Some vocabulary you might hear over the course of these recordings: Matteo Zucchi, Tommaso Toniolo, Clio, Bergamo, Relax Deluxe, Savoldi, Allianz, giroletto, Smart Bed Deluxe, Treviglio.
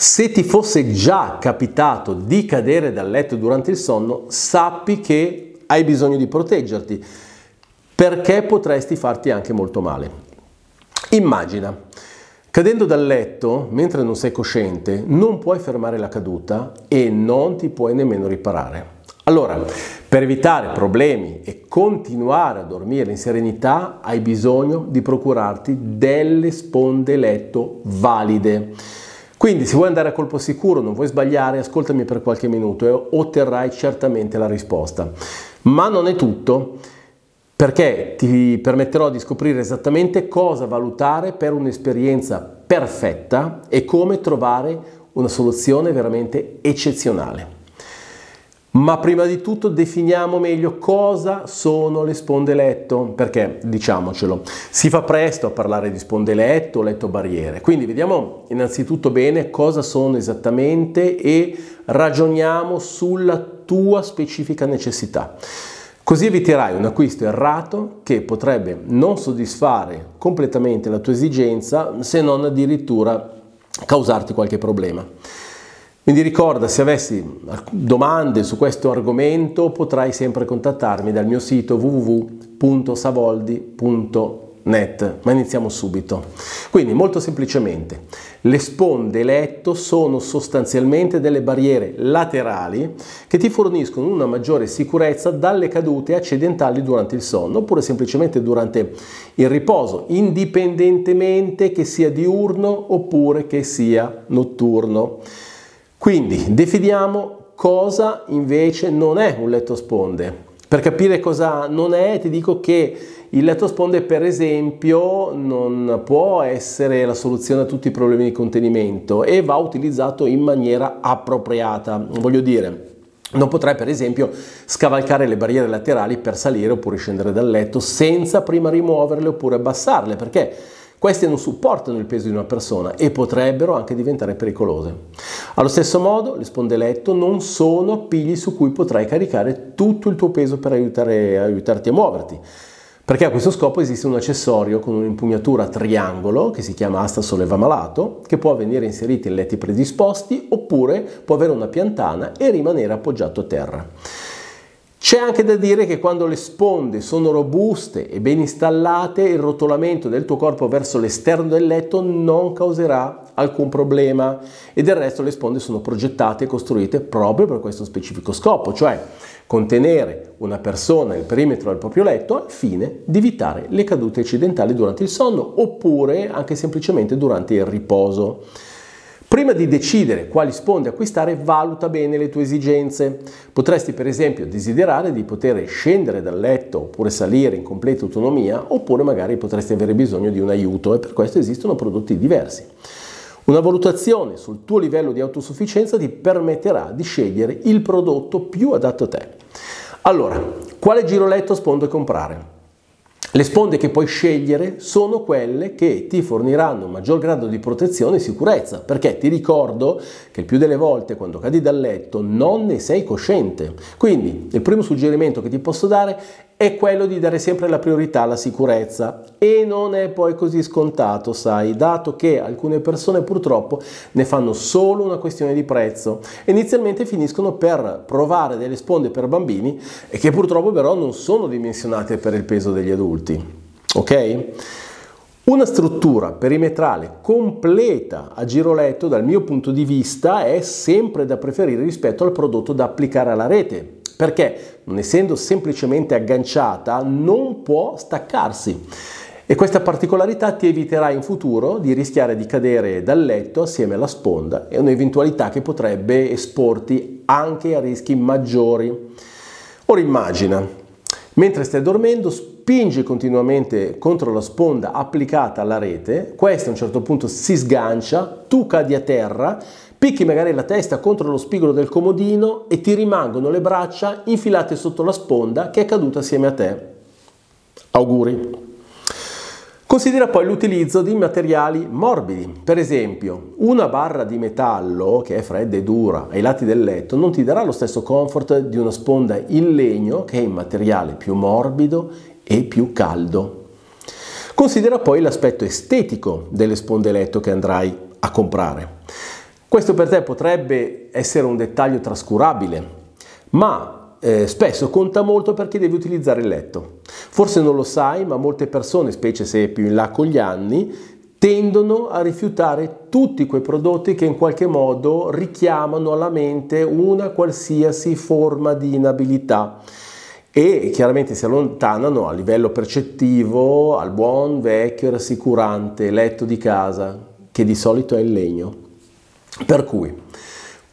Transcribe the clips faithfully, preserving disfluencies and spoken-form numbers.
Se ti fosse già capitato di cadere dal letto durante il sonno, sappi che hai bisogno di proteggerti, perché potresti farti anche molto male. Immagina, cadendo dal letto, mentre non sei cosciente, non puoi fermare la caduta e non ti puoi nemmeno riparare. Allora, per evitare problemi e continuare a dormire in serenità, hai bisogno di procurarti delle sponde letto valide. Quindi, se vuoi andare a colpo sicuro, non vuoi sbagliare, ascoltami per qualche minuto e otterrai certamente la risposta. Ma non è tutto, perché ti permetterò di scoprire esattamente cosa valutare per un'esperienza perfetta e come trovare una soluzione veramente eccezionale. Ma prima di tutto definiamo meglio cosa sono le sponde letto, perché, diciamocelo, si fa presto a parlare di sponde letto o letto barriere. Quindi vediamo innanzitutto bene cosa sono esattamente e ragioniamo sulla tua specifica necessità. Così eviterai un acquisto errato che potrebbe non soddisfare completamente la tua esigenza, se non addirittura causarti qualche problema. Quindi ricorda, se avessi domande su questo argomento potrai sempre contattarmi dal mio sito w w w punto savoldi punto net. Ma iniziamo subito. Quindi molto semplicemente, le sponde letto sono sostanzialmente delle barriere laterali che ti forniscono una maggiore sicurezza dalle cadute accidentali durante il sonno oppure semplicemente durante il riposo, indipendentemente che sia diurno oppure che sia notturno. Quindi definiamo cosa invece non è un letto sponde. Per capire cosa non è, ti dico che il letto sponde, per esempio, non può essere la soluzione a tutti i problemi di contenimento e va utilizzato in maniera appropriata. Voglio dire, non potrai per esempio scavalcare le barriere laterali per salire oppure scendere dal letto senza prima rimuoverle oppure abbassarle, perché queste non supportano il peso di una persona e potrebbero anche diventare pericolose. Allo stesso modo, le sponde letto non sono appigli su cui potrai caricare tutto il tuo peso per aiutare, aiutarti a muoverti, perché a questo scopo esiste un accessorio con un'impugnatura a triangolo che si chiama asta solleva malato, che può venire inserito in letti predisposti oppure può avere una piantana e rimanere appoggiato a terra. C'è anche da dire che quando le sponde sono robuste e ben installate, il rotolamento del tuo corpo verso l'esterno del letto non causerà alcun problema, e del resto le sponde sono progettate e costruite proprio per questo specifico scopo, cioè contenere una persona nel perimetro del proprio letto al fine di evitare le cadute accidentali durante il sonno oppure anche semplicemente durante il riposo. Prima di decidere quali sponde acquistare, valuta bene le tue esigenze. Potresti per esempio desiderare di poter scendere dal letto oppure salire in completa autonomia, oppure magari potresti avere bisogno di un aiuto e per questo esistono prodotti diversi. Una valutazione sul tuo livello di autosufficienza ti permetterà di scegliere il prodotto più adatto a te. Allora, quale giroletto sponde comprare? Le sponde che puoi scegliere sono quelle che ti forniranno un maggior grado di protezione e sicurezza, perché ti ricordo che il più delle volte quando cadi dal letto non ne sei cosciente. Quindi il primo suggerimento che ti posso dare è quello di dare sempre la priorità alla sicurezza, e non è poi così scontato, sai, dato che alcune persone purtroppo ne fanno solo una questione di prezzo. Inizialmente finiscono per provare delle sponde per bambini che purtroppo però non sono dimensionate per il peso degli adulti, ok? Una struttura perimetrale completa a giroletto, dal mio punto di vista, è sempre da preferire rispetto al prodotto da applicare alla rete, perché non essendo semplicemente agganciata non può staccarsi, e questa particolarità ti eviterà in futuro di rischiare di cadere dal letto assieme alla sponda, è un'eventualità che potrebbe esporti anche a rischi maggiori. Ora immagina, mentre stai dormendo spingi continuamente contro la sponda applicata alla rete, questa a un certo punto si sgancia, tu cadi a terra, picchi magari la testa contro lo spigolo del comodino e ti rimangono le braccia infilate sotto la sponda che è caduta assieme a te. Auguri. Considera poi l'utilizzo di materiali morbidi. Per esempio, una barra di metallo che è fredda e dura ai lati del letto non ti darà lo stesso comfort di una sponda in legno, che è in materiale più morbido e più caldo. Considera poi l'aspetto estetico delle sponde letto che andrai a comprare. Questo per te potrebbe essere un dettaglio trascurabile, ma eh, spesso conta molto perché devi utilizzare il letto. Forse non lo sai, ma molte persone, specie se più in là con gli anni, tendono a rifiutare tutti quei prodotti che in qualche modo richiamano alla mente una qualsiasi forma di inabilità e chiaramente si allontanano a livello percettivo al buon vecchio rassicurante letto di casa, che di solito è in legno. Per cui,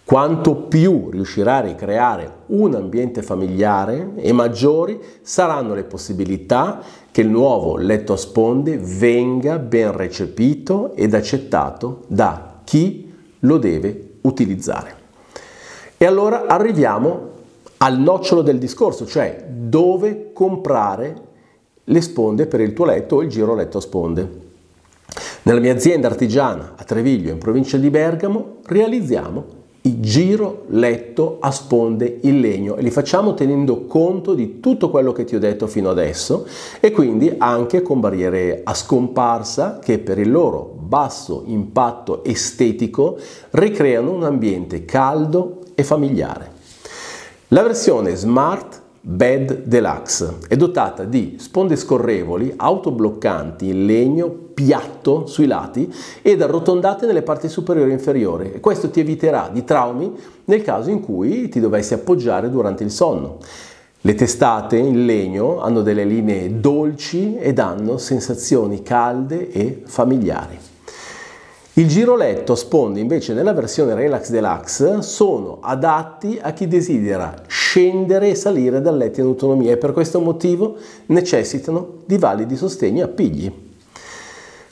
quanto più riuscirai a ricreare un ambiente familiare e maggiori saranno le possibilità che il nuovo letto a sponde venga ben recepito ed accettato da chi lo deve utilizzare. E allora arriviamo al nocciolo del discorso, cioè dove comprare le sponde per il tuo letto o il giro letto a sponde. Nella mia azienda artigiana a Treviglio, in provincia di Bergamo, realizziamo i giro letto a sponde in legno e li facciamo tenendo conto di tutto quello che ti ho detto fino adesso e quindi anche con barriere a scomparsa che per il loro basso impatto estetico ricreano un ambiente caldo e familiare. La versione Smart Bed Deluxe è dotata di sponde scorrevoli, autobloccanti in legno piatto sui lati ed arrotondate nelle parti superiore e inferiore, e questo ti eviterà di traumi nel caso in cui ti dovessi appoggiare durante il sonno. Le testate in legno hanno delle linee dolci e danno sensazioni calde e familiari. Il giro letto a sponde invece nella versione Relax Deluxe sono adatti a chi desidera scendere e salire dal letto in autonomia e per questo motivo necessitano di validi sostegni e appigli.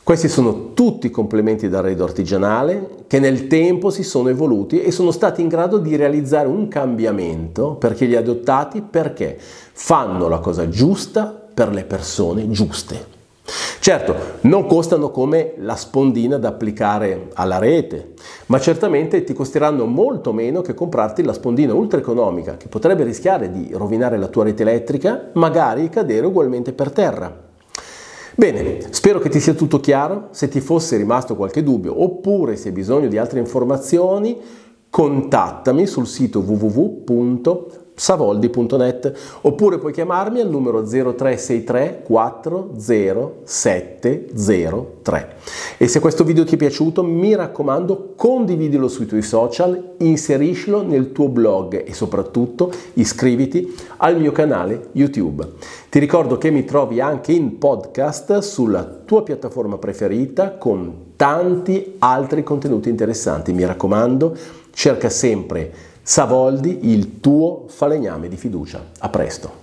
Questi sono tutti complementi d'arredo artigianale che nel tempo si sono evoluti e sono stati in grado di realizzare un cambiamento perché li adottati perché fanno la cosa giusta per le persone giuste. Certo, non costano come la spondina da applicare alla rete, ma certamente ti costeranno molto meno che comprarti la spondina ultra economica che potrebbe rischiare di rovinare la tua rete elettrica, magari cadere ugualmente per terra. Bene, spero che ti sia tutto chiaro. Se ti fosse rimasto qualche dubbio oppure se hai bisogno di altre informazioni, contattami sul sito w w w punto savoldi punto net oppure puoi chiamarmi al numero zero tre sei tre quattro zero sette zero tre. E se questo video ti è piaciuto, mi raccomando, condividilo sui tuoi social, inseriscilo nel tuo blog e soprattutto iscriviti al mio canale YouTube. Ti ricordo che mi trovi anche in podcast sulla tua piattaforma preferita con tanti altri contenuti interessanti. Mi raccomando, cerca sempre Savoldi, il tuo falegname di fiducia. A presto!